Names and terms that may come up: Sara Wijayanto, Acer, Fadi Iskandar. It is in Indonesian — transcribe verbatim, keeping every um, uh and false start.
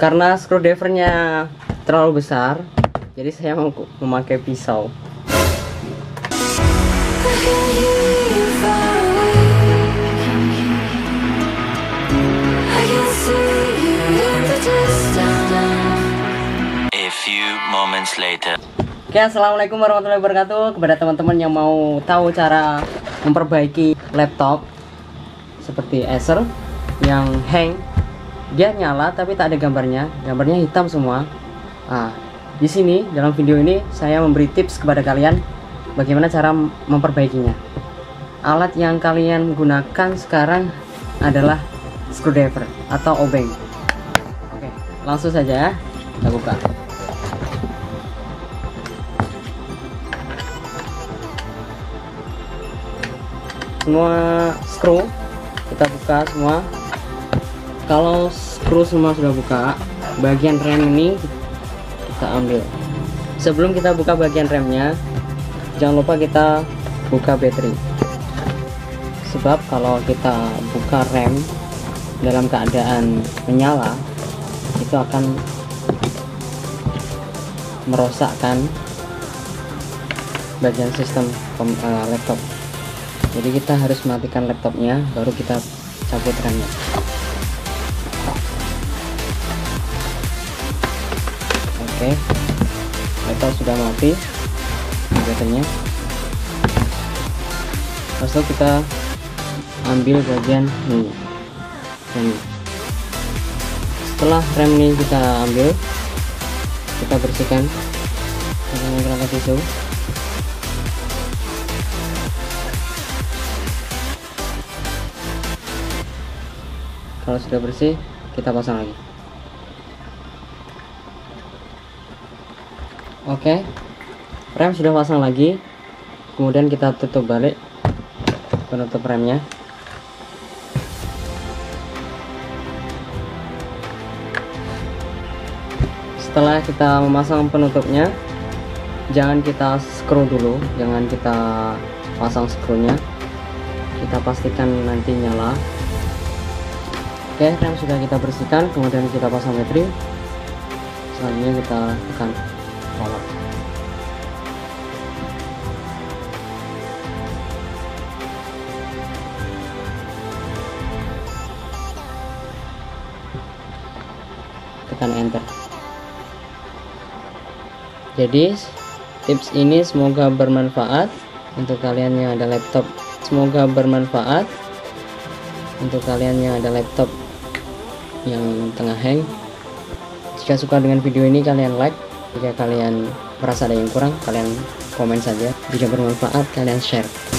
Karena screwdrivernya terlalu besar, jadi saya mem memakai pisau. A few moments later. Oke, assalamualaikum warahmatullahi wabarakatuh. Kepada teman-teman yang mau tahu cara memperbaiki laptop seperti Acer yang hang, dia nyala tapi tak ada gambarnya, gambarnya hitam semua. Nah, di sini dalam video ini saya memberi tips kepada kalian bagaimana cara memperbaikinya. Alat yang kalian gunakan sekarang adalah screwdriver atau obeng. Oke, langsung saja ya, kita buka. Semua screw kita buka semua. Kalau screw semua sudah buka, bagian rem ini kita ambil. Sebelum kita buka bagian remnya, jangan lupa kita buka baterai. Sebab kalau kita buka rem dalam keadaan menyala, itu akan merosakkan bagian sistem laptop. Jadi kita harus matikan laptopnya, baru kita cabut remnya. Oke, laptop sudah mati baterainya. Lalu kita ambil bagian ini, ini. Setelah rem ini kita ambil, kita bersihkan dengan menggunakan tisu. Kalau sudah bersih, kita pasang lagi. Oke, okay, rem sudah pasang lagi, kemudian kita tutup balik penutup remnya. Setelah kita memasang penutupnya, jangan kita screw dulu, jangan kita pasang screwnya, kita pastikan nanti nyala. Oke, okay, rem sudah kita bersihkan, kemudian kita pasang baterai. Selanjutnya kita tekan. Tekan enter. Jadi tips ini semoga bermanfaat untuk kalian yang ada laptop. Semoga bermanfaat untuk kalian yang ada laptop yang tengah hang. Jika suka dengan video ini, kalian like. Jika kalian merasa ada yang kurang, kalian komen saja. Jika bermanfaat, kalian share.